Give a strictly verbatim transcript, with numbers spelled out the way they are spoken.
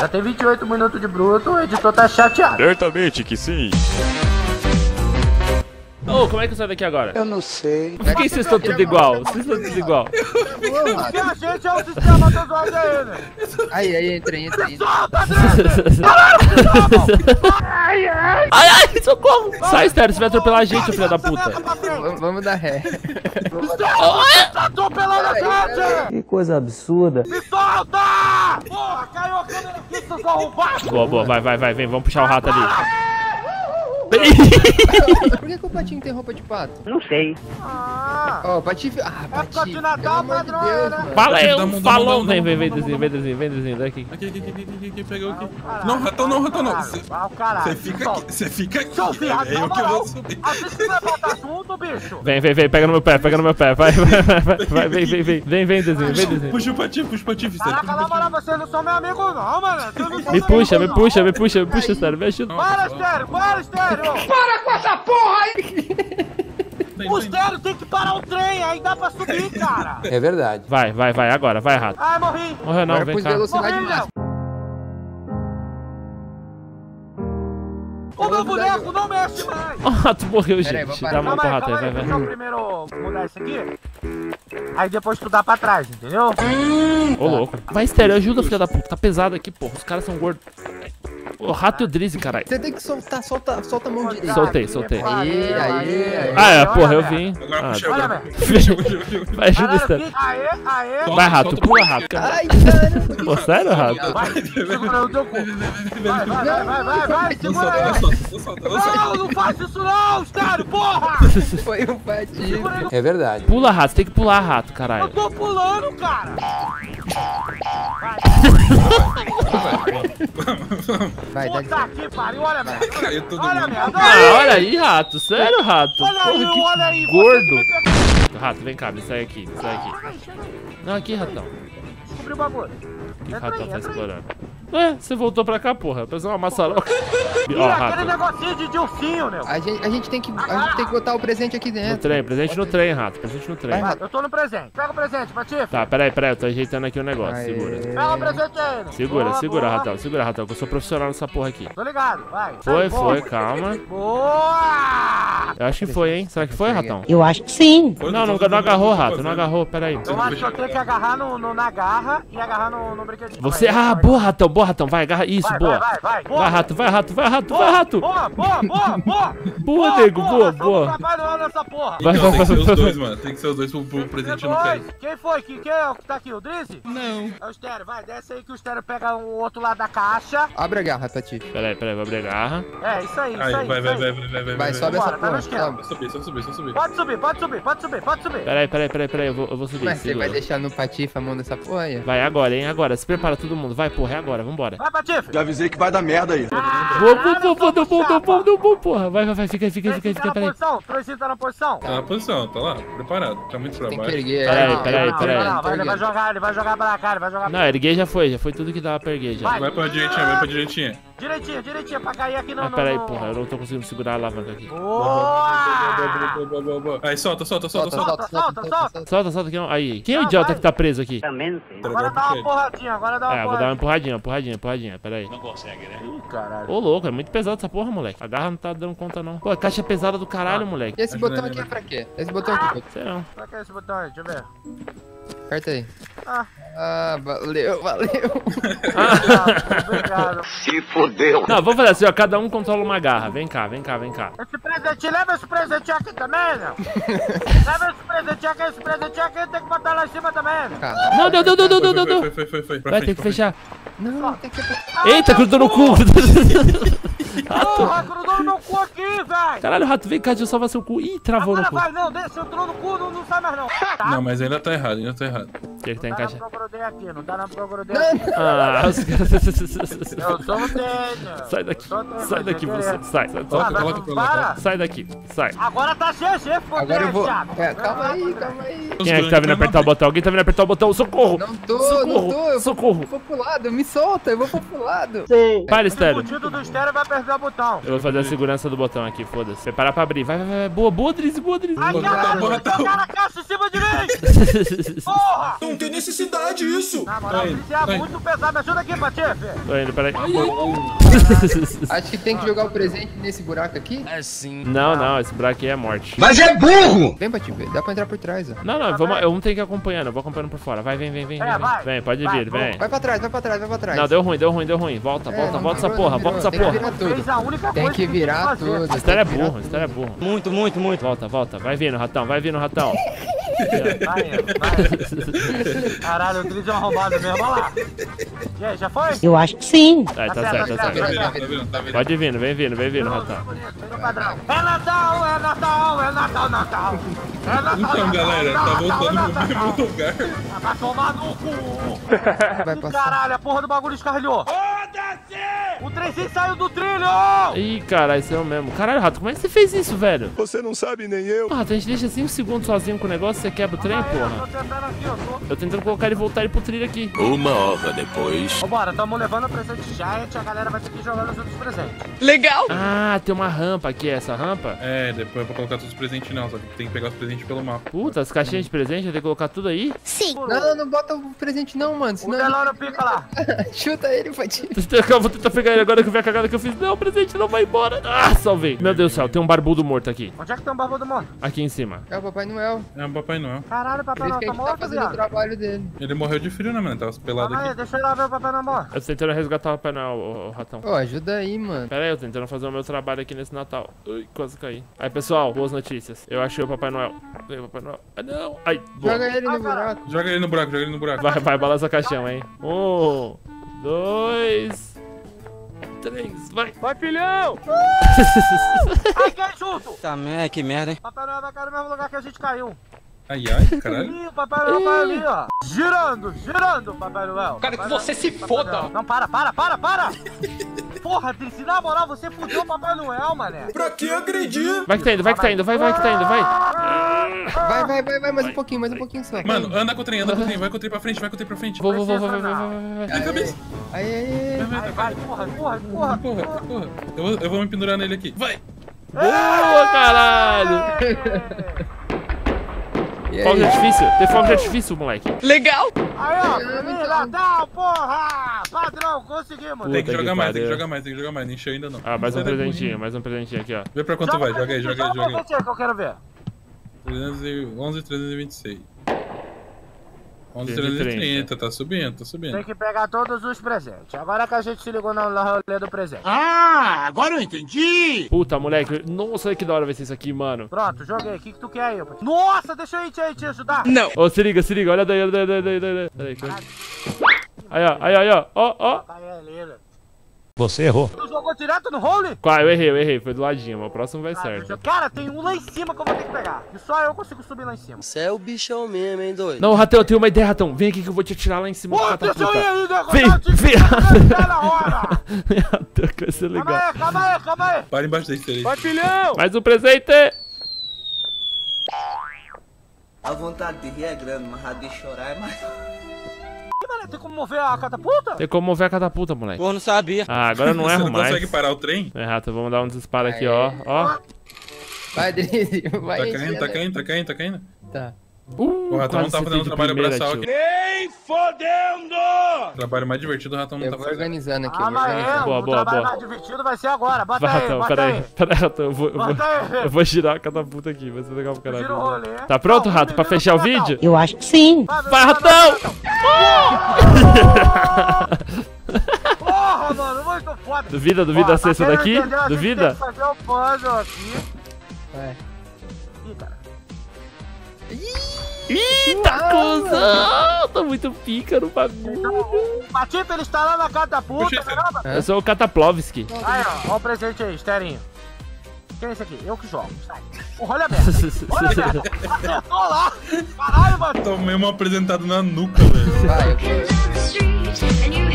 Já tem vinte e oito minutos de bruto, o editor tá chateado. Certamente que sim. Ô, oh, como é que eu saio daqui agora? Eu não sei. Por que vocês estão tudo igual? Vocês estão tudo igual. Porque a gente é o sistema dos olhos dele. Aí, aí, entra, entra, entra. Solta, Drezzy! Ai, ai! Ai, ai, socorro! Sai, Stereo, você vai atropelar a gente, filha da puta. Vamos dar ré. Você tá atropelando a gente! Que coisa absurda. Me solta! Porra, caiu a câmera aqui, vocês vão roubar! Boa, boa, vai, vai, vai, vem, vamos puxar o rato ali. Por que, que o Patinho tem roupa de pato? Não sei. Ah, ó, oh, Patife. Ah, Patife. É de Natal, padrão, de Deus, né? Fala aí, um falou. Vem, vem, vem, Drezzy, vem, Drezzy, vem, Drezzy, daqui. Aqui, aqui, aqui, aqui, aqui, pegou aqui. Não, ratão não, ratão não. Você fica aqui, você fica aqui. É eu que vou subir. Assiste o meu pato bicho. Vem, vem, vem, pega no meu pé, pega no meu pé. Vai, vai, vai, vai, vem, vem, vem, vem, vem, Drezzy, vem, Drezzy. Puxa o Patife, puxa o Patife. Caraca, na moral, vocês não são meu amigo não, mano. Me puxa, me puxa, me puxa, me puxa, Stereo, me ajuda. Para, Stereo, para, Stereo. Para com essa porra aí! O Stereo tem que parar o trem, aí dá pra subir, cara! É verdade. Vai, vai, vai, agora, vai, rato. Ai, morri! Morreu não, agora vem cá. Morri, não. O meu boneco não mexe mais! O rato morreu, gente. Dá uma outra rata aí, vai, vai. Primeiro mudar isso aqui, aí depois tu dá pra trás, entendeu? Ô, louco. Vai, Stereo, ajuda, filha da puta. Tá pesado aqui, porra. Os caras são gordos. O rato e o Drezzy, caralho. Você tem que soltar, solta, solta a mão direita. Soltei, soltei. Aê, aê, aê. Ah, é, porra, eu vim. Agora puxa, agora. Vai, ajuda o Stereo. Aê, aê. Vai, rato, pula, rato, cara. Ai, caralho. Pô, sério, rato? Vai, segura o teu cu. Vai, vai, vai, vai, vai, segura aí. Não, não faz isso não, Stereo, porra. Foi um patinho. É verdade. Pula, rato, tem que pular, rato, caralho. Eu tô pulando, cara. Vai, puta tá que pariu, olha merda. Olha merda. Ah, olha aí, rato. Sério, rato? Olha porra, aí, que olha aí. Gordo. Rato, vem cá, me sai aqui, me sai aqui. Não, aqui, ratão. Descobri o bagulho. O ratão tá explorando. Ué, você voltou pra cá, porra. Parece uma maçaroca. Ó, rato. Aquele negocinho de dilfinho, meu. A gente, a gente tem que, a gente tem que botar o presente aqui dentro. No trem, presente no trem, rato. Presente no trem. Vai, eu tô no presente. Pega o presente, Patife. Tá, peraí, peraí. Eu tô ajeitando aqui o negócio. Aê. Segura. Pega o presente aí, né? Segura, boa, segura, boa. Ratão. Segura, ratão, que eu sou profissional nessa porra aqui. Tô ligado, vai. Foi, boa, foi, calma. Boa! Eu acho que foi, hein? Será que foi, ratão? Eu acho que sim. Não, não, não agarrou, rato. Não agarrou, peraí. Eu acho que eu tenho que agarrar no, no, na garra e agarrar no, no brinquedinho. Você. Ah, boa, ratão. Boa, ratão, vai, agarra isso, vai, boa. Vai, vai, vai, vai, rato, vai, rato, vai, rato, boa, vai, rato. Boa, boa, boa, boa. Boa, nego, boa, boa. Vai, vai, vai, vai, dois, mano. Tem que ser os dois pro, pro presente não cair. Quem foi? Quem, quem é o que tá aqui? O Drezzy? Não. É o Stereo, vai, desce aí que o Stereo pega o outro lado da caixa. Abre a garra, Tati. Peraí, peraí, vai abrir a garra. É, isso aí, isso aí. Vai, vai, vai, vai, vai, vai. Vai, sobe essa porra. Sobe, sobe, sobe, sobe, sobe. Pode subir, pode subir, pode subir, pode subir. Peraí, peraí, peraí, peraí, eu vou, eu vou subir. Mas você vai deixar no Patife a mão dessa porra aí? Vai agora, hein, agora. Se prepara todo mundo, vai, porra, é agora. Vambora. Vai, Patife. Já avisei que vai dar merda aí. Vou, vou, vou, vou, vou, vou, vou, vou, porra. Vai, vai, vai, fica aí, fica aí, fica aí, fica aí. Tá na posição? Trezzy tá na posição? Tá na posição, tá lá, preparado. Tá muito trabalho. Tem que erguer. Peraí, peraí, peraí. Ele vai jogar, ele vai jogar pra cá, ele vai jogar pra cá. Não, erguer já foi, já foi tudo que dava pra erguer já. Vai pra direitinha, vai pra direitinha. Direitinha, direitinha, pra cair aqui não. Peraí, porra, eu não tô conseguindo segurar a alavanca aqui. Boa! Aí, solta, solta, solta, solta. Solta, solta, solta. Solta, aqui não. Aí, quem é o idiota que tá preso aqui? Também não sei. Agora dá uma porradinha, agora dá uma porradinha. É, vou dar uma porradinha, porradinha, porradinha, peraí. Não consegue, né? Ih, caralho. Ô, louco, é muito pesado essa porra, moleque. A garra não tá dando conta, não. Pô, a caixa é pesada do caralho, moleque. E esse botão aqui é pra quê? Esse botão aqui. Sei não. Pra que é esse botão aí? Deixa eu ver. Aperta aí. Ah, ah valeu, valeu. Ah. Obrigado. Se fodeu. Não, vamos fazer assim, ó. Cada um controla uma garra. Vem cá, vem cá, vem cá. Esse presente, leva esse presente aqui também, não. Leva esse presente aqui, esse presente aqui tem que botar lá em cima também, não. Cara, não, deu, deu, deu, deu, deu, deu. Foi, foi, foi, foi. Vai ter que fechar. Não, tem que fechar. Eita, grudou no cu. Porra, grudou no meu cu aqui, velho. Caralho, rato, vem cá, deixa eu salvar seu cu. Ih, travou no cu. Não, vai, não, deixa, entrou no cu, não sai mais, não. Não, mas ainda tá errado, ainda tá errado. O que é que tá em caixa? Não dá na procura aqui, não dá na procura aqui. Ah, os caras... Eu sou um tédio. Sai daqui, sai daqui, você, sai. Sai daqui, sai. Agora tá cheio, cheio, foda-se. Agora eu vou... Calma aí, calma aí. Quem é que tá vindo apertar o botão? Alguém tá vindo apertar o botão? Socorro! Não tô, não tô, eu vou pro lado, me solta, eu vou pro lado. Para, Stereo. O discutido do Stereo vai apertar o botão. Eu vou fazer a segurança do botão aqui, foda-se. Preparar pra abrir, vai, vai, vai. Boa, boa, Drezzy, boa, Drezzy. Ai, caralho, jogaram a caixa em cima de mim. Porra! tem necessidade disso. Na moral, isso é muito pesado. Me ajuda aqui, Patife. Tô indo, peraí. Acho que tem que jogar o presente nesse buraco aqui. É sim. Não, não, esse buraco aqui é morte. Mas é burro! Vem, Patife, dá pra entrar por trás, ó. Não, não, vamos, eu não tenho que ir acompanhando, eu vou acompanhando por fora. Vai, vem, vem, vem. É, vem, vai. Vem, pode vai, vir, vem. Vai pra trás, vai pra trás, vai pra trás. Não, deu ruim, deu ruim, deu ruim. Volta, é, volta, volta virou, essa porra, virou. volta tem essa porra. Tem que virar tudo. Tem que virar tudo. Stereo é burro, Stereo é burro. Muito, muito, muito. Volta, volta. Vai vindo, ratão, vai vindo, ratão. Vai, vai. Caralho, o grid é uma roubada mesmo, olha lá. E aí, já foi? Eu acho que sim. Tá, tá certo, tá certo. Pode vindo, vem vindo, vem vindo, ratão. É Natal, é Natal, é Natal, Natal. É Natal, então, galera, tá voltando pro mesmo lugar. Vai tomar no cu. Vai passar. Caralho, a porra do bagulho escarrilhou. Foda-se! O Drezzy saiu do trilho! Ih, caralho, isso é o mesmo. Caralho, Rato, como é que você fez isso, velho? Você não sabe, nem eu. Rato, a gente deixa cinco segundos sozinho com o negócio, você quebra o trem, porra. Eu tô tentando aqui, eu tô. Eu tentando colocar ele e voltar ele pro trilho aqui. Uma hora depois. Vambora, tamo levando o presente Giant, a galera vai ter que jogar os outros presentes. Legal! Ah, tem uma rampa aqui, essa rampa? É, depois é pra colocar todos os presentes não, só que tem que pegar os presentes pelo mapa. Puta, as caixinhas de presente, eu tenho que colocar tudo aí? Sim. Não, não, não bota o presente não, mano, senão... O Delano pica lá. Chuta ele, Patife. Eu vou tentar pegar ele agora que eu vi a cagada que eu fiz. Não, o presente não vai embora. Ah, salvei. Meu Deus do céu, tem um barbudo morto aqui. Onde é que tem um barbudo morto? Aqui em cima. É o Papai Noel. É o Papai Noel. Caralho, o Papai Noel tá morto, tá fazendo o trabalho dele. Ele morreu de frio, né, mano? Ele tava pelado aqui. Aí, deixa eu ir lá ver o Papai Noel morto. Eu tô tentando resgatar o Papai Noel, o, o ratão. Ô, oh, ajuda aí, mano. Pera aí, eu tô tentando fazer o meu trabalho aqui nesse Natal. Ui, quase caí. Aí, pessoal, boas notícias. Eu achei o Papai Noel. Vem, Papai Noel. Ah, não. Ai, boa. Joga ele no buraco. Joga ele no buraco, joga ele no buraco. Vai, vai, balança a caixão, hein. Um, dois... Três, vai! Vai, filhão! Uh! Ai, cai junto! Tá, merda, que merda, hein? Papai Noel vai cair no mesmo lugar que a gente caiu. Ai, ai, caralho. Ih, o Papai Noel vai ali, ó. Girando, girando, Papai Noel. Cara, que você se foda! Não, para, para, para, para! Porra, Drezzy, na moral, você fudeu o Papai Noel, mané. Pra que agredir? Vai que tá indo, vai que tá indo, vai, vai que tá indo, vai. Vai, vai, vai, vai, mais um pouquinho, mais um pouquinho só. Mano, anda com o trem, anda com o trem, vai com o trem pra frente, vai com o trem pra frente. Vou, vou, vou, vou, vou, vou, vou. Aí, aí, aí. Vai, porra, porra, porra, porra, porra. Eu vou, eu vou me pendurar nele aqui. Vai! Boa, caralho! Fogo de artifício, tem fogo de artifício, moleque. Legal! Aí, ó, Natal, porra! Padrão, conseguimos! Tem que jogar mais, tem que jogar mais, tem que jogar mais, não encheu ainda não. Ah, mais um presentinho, mais um presentinho aqui, ó. Vê pra quanto vai, joga aí, joga aí, joga aí. Quanto é que eu quero ver? trezentos e onze, trezentos e vinte e seis. onze, trezentos e trinta, tá subindo, tá subindo. Tem que pegar todos os presentes. Agora que a gente se ligou na rolê do presente. Ah, agora eu entendi! Puta, moleque, nossa, que da hora vai ser isso aqui, mano. Pronto, joguei. O que que tu quer aí, Patife? Nossa, deixa eu ir te, te ajudar. Não. Ô, oh, se liga, se liga. Olha daí, olha daí, olha daí, olha daí. Aí, ó, aí, aí, ó. Ó, ó. Você errou. Tu jogou direto no role? Qual? Eu errei, eu errei. Foi do ladinho, mas o próximo vai ah, certo. Cara, tem um lá em cima que eu vou ter que pegar. E só eu consigo subir lá em cima. Você é o bichão mesmo, hein, doido? Não, Ratão, eu tenho uma ideia, Ratão. Vem aqui que eu vou te atirar lá em cima. Pô, deixa eu ir aí, Deco. Vem, vem. Ratão, que vai ser legal. Calma aí, calma aí, calma aí. Para embaixo da estreia. Vai, filhão. Mais um presente. A vontade de rir é grande, mas a de chorar é mais... Tem como mover a catapulta? Tem como mover a catapulta, moleque. Pô, não sabia. Ah, agora eu não erro mais. Você não consegue parar o trem? É, Rato, vamos dar um disparo aqui, ó. Ó. Vai, Drezzy, vai. Tá caindo, tá caindo, tá caindo, tá caindo. Tá. Uh, o Ratão não tá fazendo um trabalho braçal aqui. Nem fodendo! O trabalho mais divertido o Ratão não eu tá fazendo. organizando aqui. Ah, mas é, boa, o boa, trabalho boa. mais divertido vai ser agora. Bota vai, aí, Ratão, bota peraí, aí. Peraí, Ratão, eu vou, eu, vou, eu vou girar a catapulta aqui, vai ser legal pro caralho. Rolê. Tá pronto, não, Rato, pra fechar o vídeo? Eu acho que sim. Vai, vai Ratão! Porra, mano, muito foda. Duvida, duvida a cesta daqui? Duvida? Tem que fazer o puzzle aqui. Vai. Ih, cara. Eita, cuzão! Tá muito pica no bagulho. Patife, ele está lá na catapulta, caramba. Eu sou o Kataplovski. Aí, ó, ó o presente aí, Sterinho. Quem é esse aqui? Eu que jogo. Sai. Olha a merda. Olha a merda. Acertou lá. Caralho, mano. Tomei uma apresentada na nuca, velho.